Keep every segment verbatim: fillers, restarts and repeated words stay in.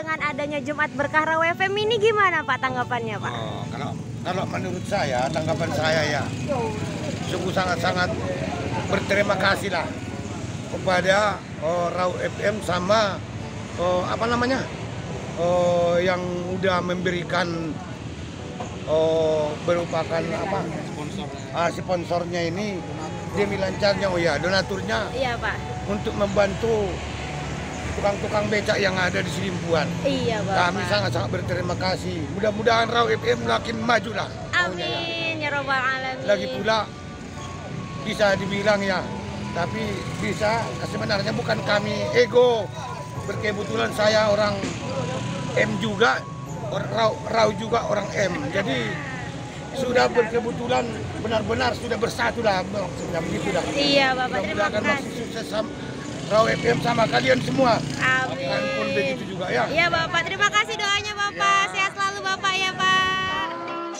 dengan adanya Jumat Berkah R A U F M ini gimana Pak tanggapannya Pak? Oh, kalau, kalau menurut saya, tanggapan saya ya sungguh sangat-sangat berterima kasih lah kepada oh, R A U F M sama oh, apa namanya oh, yang udah memberikan oh, merupakan apa sponsor. Ah, sponsornya ini demi lancarnya oh ya donaturnya iya, Pak. Untuk membantu tukang-tukang becak yang ada di Silimbuan. Iya, Bapak. Kami sangat-sangat berterima kasih. Mudah-mudahan R A U F M makin maju lah. Amin, ya Rabbal Alamin. Lagi pula bisa dibilang ya, tapi bisa sebenarnya bukan kami ego. Berkebetulan saya orang M juga, R A U, R A U juga orang M. Jadi sudah berkebetulan benar-benar sudah bersatu lah, sudah begitu dah. Iya, Bapak. Terima kasih. Masih sukses sama R A U F M sama kalian semua. Amin. Ampun begitu juga ya. Iya, Bapak. Terima kasih doanya, Bapak. Ya. Sehat selalu, Bapak ya, Pak.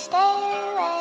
Stay away.